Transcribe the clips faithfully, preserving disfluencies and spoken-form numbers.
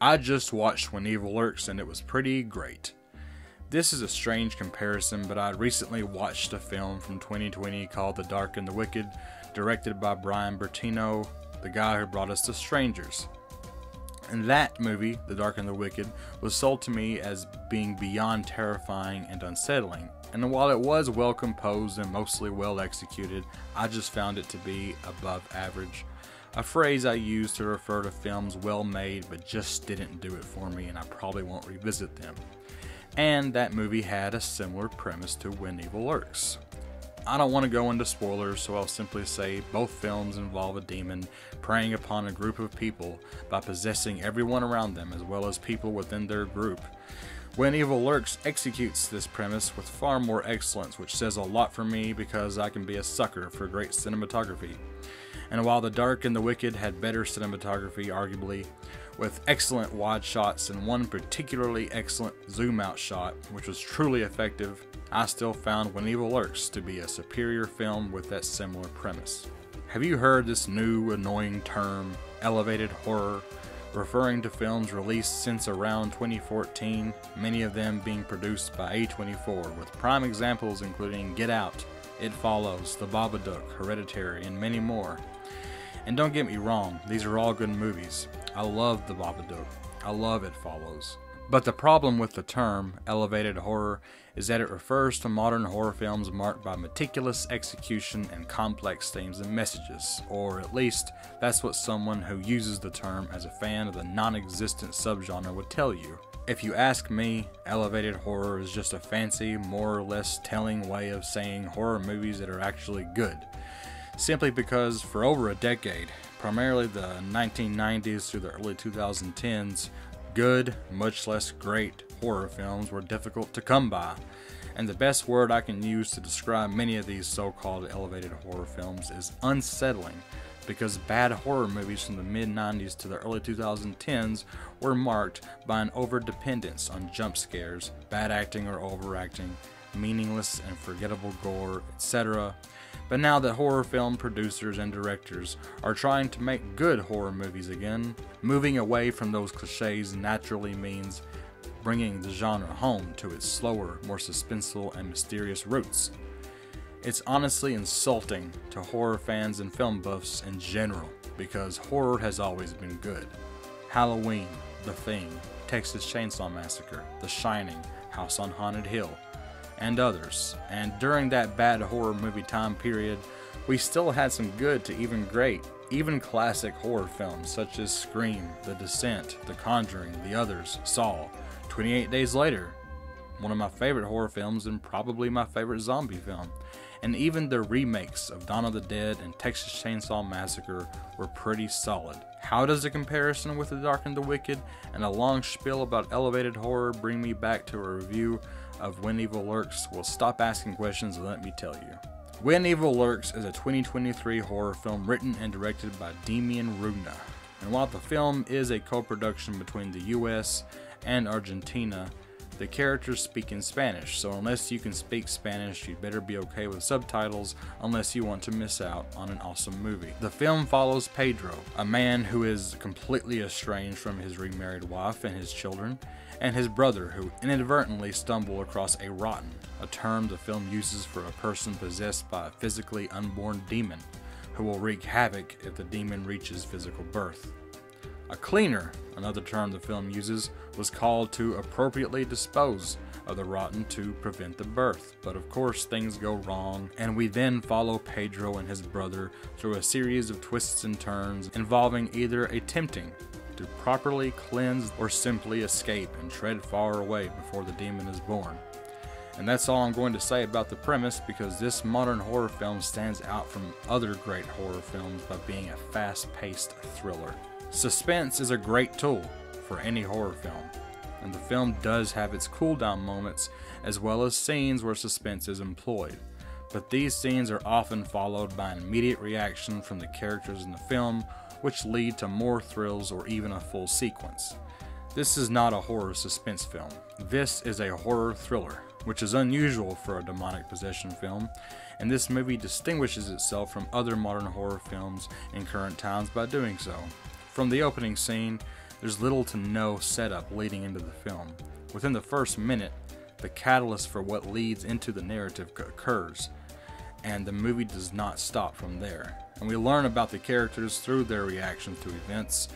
I just watched When Evil Lurks and it was pretty great. This is a strange comparison, but I recently watched a film from twenty twenty called The Dark and the Wicked, directed by Brian Bertino, the guy who brought us The Strangers. And that movie, The Dark and the Wicked, was sold to me as being beyond terrifying and unsettling. And while it was well composed and mostly well executed, I just found it to be above average. A phrase I use to refer to films well made but just didn't do it for me, and I probably won't revisit them. And that movie had a similar premise to When Evil Lurks. I don't want to go into spoilers, so I'll simply say both films involve a demon preying upon a group of people by possessing everyone around them as well as people within their group. When Evil Lurks executes this premise with far more excellence, which says a lot for me because I can be a sucker for great cinematography. And while The Dark and the Wicked had better cinematography, arguably, with excellent wide shots and one particularly excellent zoom out shot, which was truly effective, I still found When Evil Lurks to be a superior film with that similar premise. Have you heard this new annoying term, elevated horror, referring to films released since around twenty fourteen, many of them being produced by A twenty-four, with prime examples including Get Out, It Follows, The Babadook, Hereditary, and many more. And don't get me wrong, these are all good movies. I love The Babadook. I love It Follows. But the problem with the term, elevated horror, is that it refers to modern horror films marked by meticulous execution and complex themes and messages, or at least that's what someone who uses the term as a fan of the non-existent subgenre would tell you. If you ask me, elevated horror is just a fancy, more or less telling way of saying horror movies that are actually good. Simply because for over a decade, primarily the nineteen nineties through the early two thousand tens, good, much less great, horror films were difficult to come by. And the best word I can use to describe many of these so-called elevated horror films is unsettling, because bad horror movies from the mid nineties to the early two thousand tens were marked by an overdependence on jump scares, bad acting or overacting, meaningless and forgettable gore, et cetera. But now that horror film producers and directors are trying to make good horror movies again, moving away from those cliches naturally means bringing the genre home to its slower, more suspenseful and mysterious roots. It's honestly insulting to horror fans and film buffs in general, because horror has always been good. Halloween, The Thing, Texas Chainsaw Massacre, The Shining, House on Haunted Hill, and others. And during that bad horror movie time period, we still had some good to even great, even classic horror films such as Scream, The Descent, The Conjuring, The Others, Saw, twenty-eight days later, one of my favorite horror films and probably my favorite zombie film, and even the remakes of Dawn of the Dead and Texas Chainsaw Massacre were pretty solid. How does the comparison with The Dark and the Wicked and a long spiel about elevated horror bring me back to a review of When Evil Lurks? Well, stop asking questions and let me tell you. When Evil Lurks is a twenty twenty-three horror film written and directed by Demian Rugna. And while the film is a co-production between the U S and Argentina, the characters speak in Spanish, so unless you can speak Spanish, you'd better be okay with subtitles unless you want to miss out on an awesome movie. The film follows Pedro, a man who is completely estranged from his remarried wife and his children, and his brother, who inadvertently stumble across a rotten, a term the film uses for a person possessed by a physically unborn demon, who will wreak havoc if the demon reaches physical birth. A cleaner, another term the film uses, was called to appropriately dispose of the rotten to prevent the birth, but of course things go wrong, and we then follow Pedro and his brother through a series of twists and turns involving either attempting to properly cleanse or simply escape and tread far away before the demon is born. And that's all I'm going to say about the premise, because this modern horror film stands out from other great horror films by being a fast-paced thriller. Suspense is a great tool for any horror film, and the film does have its cool-down moments as well as scenes where suspense is employed, but these scenes are often followed by an immediate reaction from the characters in the film, which lead to more thrills or even a full sequence. This is not a horror suspense film. This is a horror thriller, which is unusual for a demonic possession film, and this movie distinguishes itself from other modern horror films in current times by doing so. From the opening scene, There's little to no setup leading into the film. Within the first minute, the catalyst for what leads into the narrative occurs, and the movie does not stop from there. And we learn about the characters through their reactions to events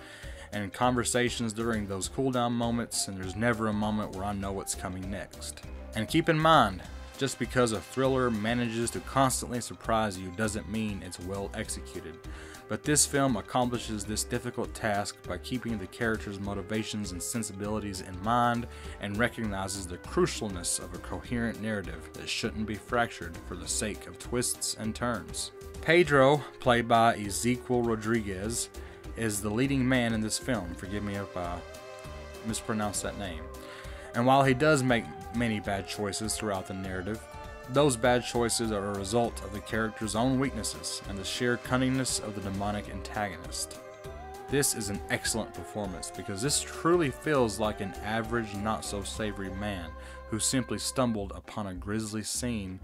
and conversations during those cool-down moments, and there's never a moment where I know what's coming next. And keep in mind, just because a thriller manages to constantly surprise you doesn't mean it's well executed. But this film accomplishes this difficult task by keeping the characters' motivations and sensibilities in mind, and recognizes the crucialness of a coherent narrative that shouldn't be fractured for the sake of twists and turns. Pedro, played by Ezequiel Rodriguez, is the leading man in this film. Forgive me if I mispronounce that name. And while he does make many bad choices throughout the narrative, those bad choices are a result of the character's own weaknesses and the sheer cunningness of the demonic antagonist. This is an excellent performance, because this truly feels like an average, not-so-savory man who simply stumbled upon a grisly scene,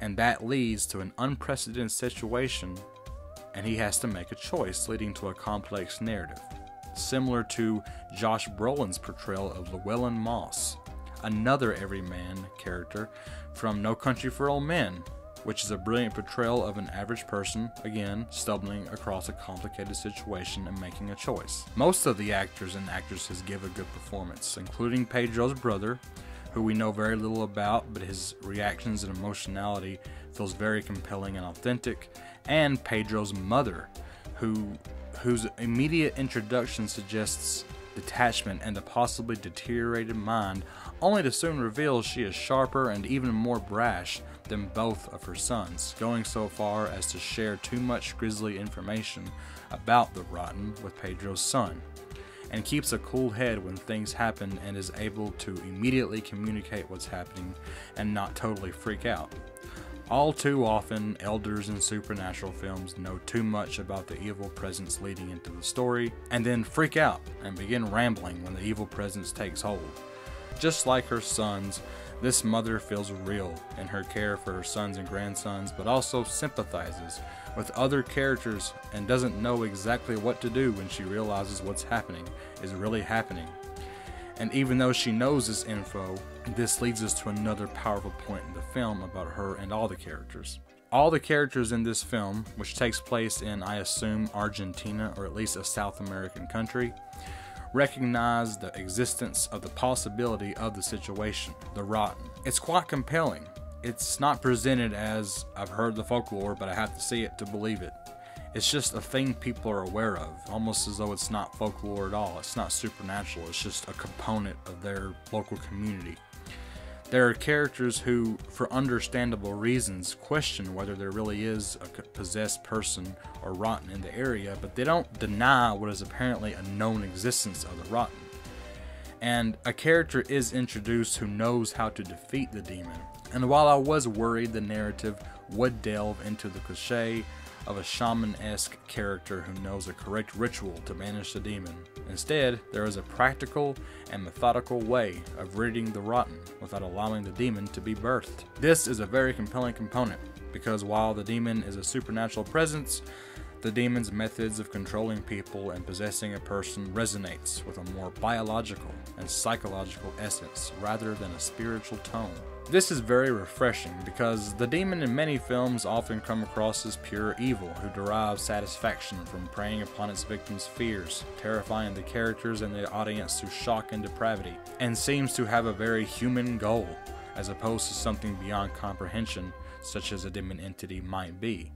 and that leads to an unprecedented situation, and he has to make a choice, leading to a complex narrative, similar to Josh Brolin's portrayal of Llewellyn Moss, another everyman character from No Country for All Men, which is a brilliant portrayal of an average person, again, stumbling across a complicated situation and making a choice. Most of the actors and actresses give a good performance, including Pedro's brother, who we know very little about, but his reactions and emotionality feels very compelling and authentic, and Pedro's mother, who whose immediate introduction suggests detachment and a possibly deteriorated mind, only to soon reveal she is sharper and even more brash than both of her sons, going so far as to share too much grisly information about the rotten with Pedro's son, and keeps a cool head when things happen and is able to immediately communicate what's happening and not totally freak out. All too often, elders in supernatural films know too much about the evil presence leading into the story, and then freak out and begin rambling when the evil presence takes hold. Just like her sons, this mother feels real in her care for her sons and grandsons, but also sympathizes with other characters and doesn't know exactly what to do when she realizes what's happening is really happening. And even though she knows this info, this leads us to another powerful point in the film about her and all the characters. All the characters in this film, which takes place in, I assume, Argentina, or at least a South American country, recognize the existence of the possibility of the situation, the rotten. It's quite compelling. It's not presented as, I've heard the folklore, but I have to see it to believe it. It's just a thing people are aware of, almost as though it's not folklore at all. It's not supernatural, it's just a component of their local community. There are characters who, for understandable reasons, question whether there really is a possessed person or rotten in the area, but they don't deny what is apparently a known existence of the rotten. And a character is introduced who knows how to defeat the demon. And while I was worried the narrative would delve into the cliche of a shaman-esque character who knows a correct ritual to banish the demon, instead, there is a practical and methodical way of ridding the rotten without allowing the demon to be birthed. This is a very compelling component, because while the demon is a supernatural presence, the demon's methods of controlling people and possessing a person resonates with a more biological and psychological essence rather than a spiritual tone. This is very refreshing, because the demon in many films often comes across as pure evil who derives satisfaction from preying upon its victims' fears, terrifying the characters and the audience through shock and depravity, and seems to have a very human goal, as opposed to something beyond comprehension, such as a demon entity might be.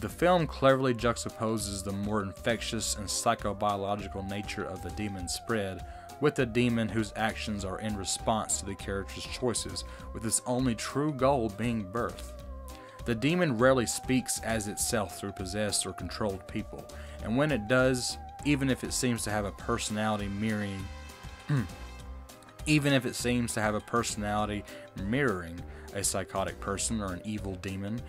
The film cleverly juxtaposes the more infectious and psychobiological nature of the demon's spread with a demon whose actions are in response to the character's choices, with its only true goal being birth. The demon rarely speaks as itself through possessed or controlled people, and when it does, even if it seems to have a personality mirroring, even if it seems to have a personality mirroring a psychotic person or an evil demon,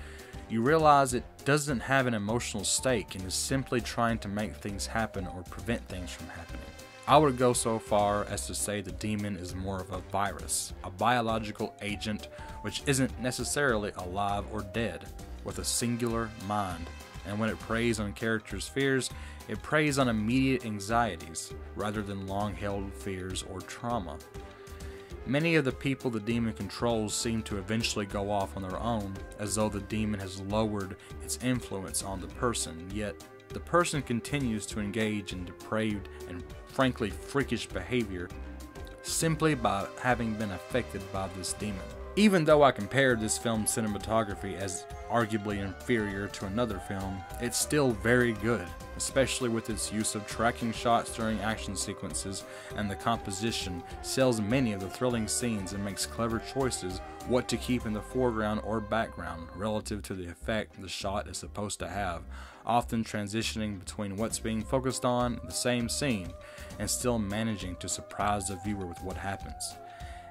you realize it doesn't have an emotional stake and is simply trying to make things happen or prevent things from happening. I would go so far as to say the demon is more of a virus, a biological agent which isn't necessarily alive or dead, with a singular mind and when it preys on characters' fears, it preys on immediate anxieties rather than long-held fears or trauma. Many of the people the demon controls seem to eventually go off on their own, as though the demon has lowered its influence on the person, yet the person continues to engage in depraved and frankly freakish behavior simply by having been affected by this demon. Even though I compared this film's cinematography as arguably inferior to another film, it's still very good, especially with its use of tracking shots during action sequences, and the composition sells many of the thrilling scenes and makes clever choices what to keep in the foreground or background relative to the effect the shot is supposed to have, often transitioning between what's being focused on and the same scene, and still managing to surprise the viewer with what happens.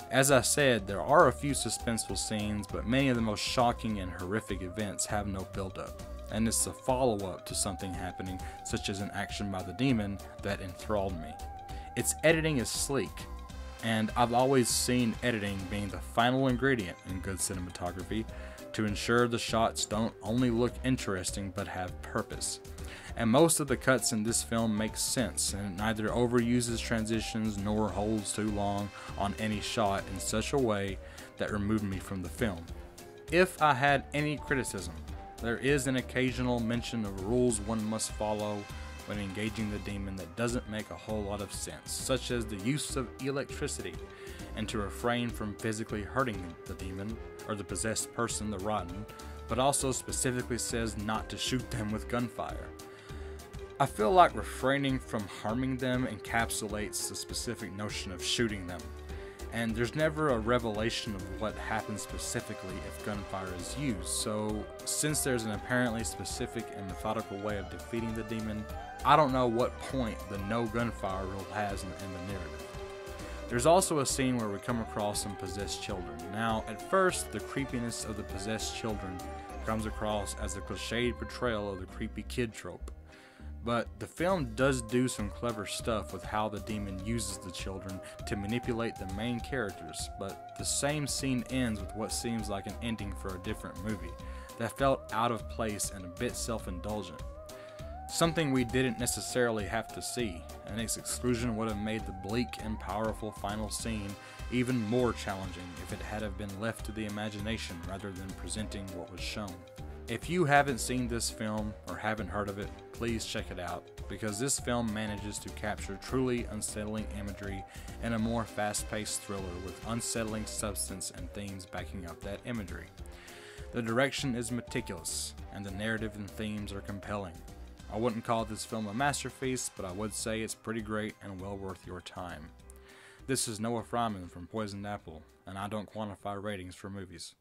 As I said, there are a few suspenseful scenes, but many of the most shocking and horrific events have no build-up, and it's the follow-up to something happening, such as an action by the demon, that enthralled me. Its editing is sleek, and I've always seen editing being the final ingredient in good cinematography to ensure the shots don't only look interesting but have purpose. And most of the cuts in this film make sense, and it neither overuses transitions nor holds too long on any shot in such a way that removed me from the film. If I had any criticism, there is an occasional mention of rules one must follow when engaging the demon that doesn't make a whole lot of sense, such as the use of electricity, and to refrain from physically hurting the demon or the possessed person, the rotten, but also specifically says not to shoot them with gunfire. I feel like refraining from harming them encapsulates the specific notion of shooting them, and there's never a revelation of what happens specifically if gunfire is used, so since there's an apparently specific and methodical way of defeating the demon, I don't know what point the no gunfire rule has in, in the narrative. There's also a scene where we come across some possessed children. Now, at first, the creepiness of the possessed children comes across as a cliched portrayal of the creepy kid trope. But the film does do some clever stuff with how the demon uses the children to manipulate the main characters, but the same scene ends with what seems like an ending for a different movie that felt out of place and a bit self-indulgent. Something we didn't necessarily have to see, and its exclusion would have made the bleak and powerful final scene even more challenging if it had have been left to the imagination rather than presenting what was shown. If you haven't seen this film or haven't heard of it, please check it out, because this film manages to capture truly unsettling imagery in a more fast-paced thriller with unsettling substance and themes backing up that imagery. The direction is meticulous, and the narrative and themes are compelling. I wouldn't call this film a masterpiece, but I would say it's pretty great and well worth your time. This is Noah Fryman from Poisoned Apple, and I don't quantify ratings for movies.